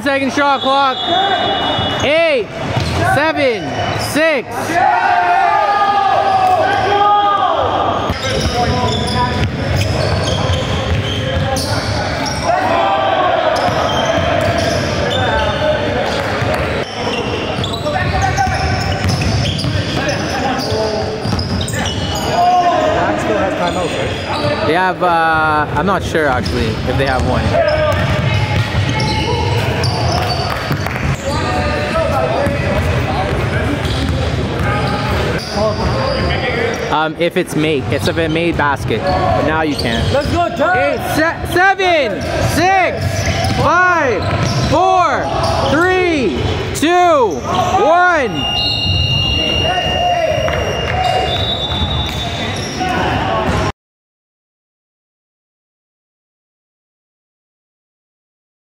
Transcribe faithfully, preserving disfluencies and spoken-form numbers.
ten second shot clock. Eight, seven, six. They have, uh, I'm not sure actually if they have one. Um, if it's made, it's if it made basket, but now you can't. Let's go, time! Eight, se seven, six, five, four, three, two, one.